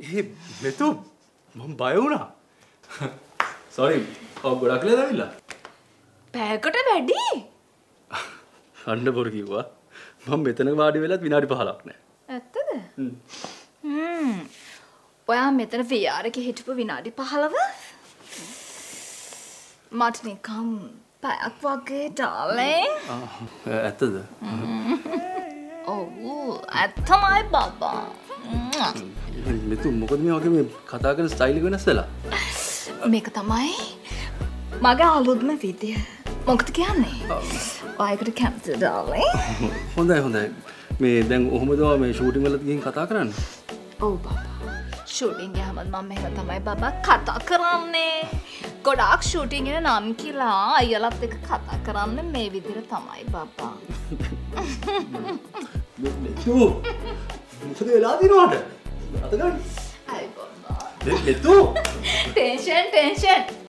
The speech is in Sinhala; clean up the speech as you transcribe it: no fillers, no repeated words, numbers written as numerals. ए बेतु मम बायोना सॉरी और गोडा क्ले दाविला पैकट වැඩි අන්න බොරු කිව්වා මම මෙතන වාඩි වෙලත් විනාඩි 15ක් නෑ ඇත්තද හ්ම් ඔයා මෙතන VR එකේ හිටපු විනාඩි 15 මට නිකම් පැයක් වගේ ඩාර්ලින් ඇත්තද ඔව් ඇත්තමයි බබා මෙතු මොකද මේ වගේ මේ කතා කරන ස්ටයිල් එක වෙනස්සලා මේක තමයි මගේ අලුත්ම විදිය මොකද කියන්නේ ඔයකට කැමතිද ඩාර්ලින් හොඳයි හොඳයි මේ දැන් කොහොමද ඔයා මේ ෂූටින් වලත් ගිහින් කතා කරන්නේ ඔව් බබා ෂූටින් ගියාම මම එහෙම තමයි බබා කතා කරන්නේ ගොඩාක් ෂූටින් එක නම් කියලා අයියලත් එක කතා කරන්නේ මේ විදිහට තමයි බබා මෙතු මොකද වෙලා දිනවද අත ගන්න අය බබා මෙතු ටෙන්ෂන්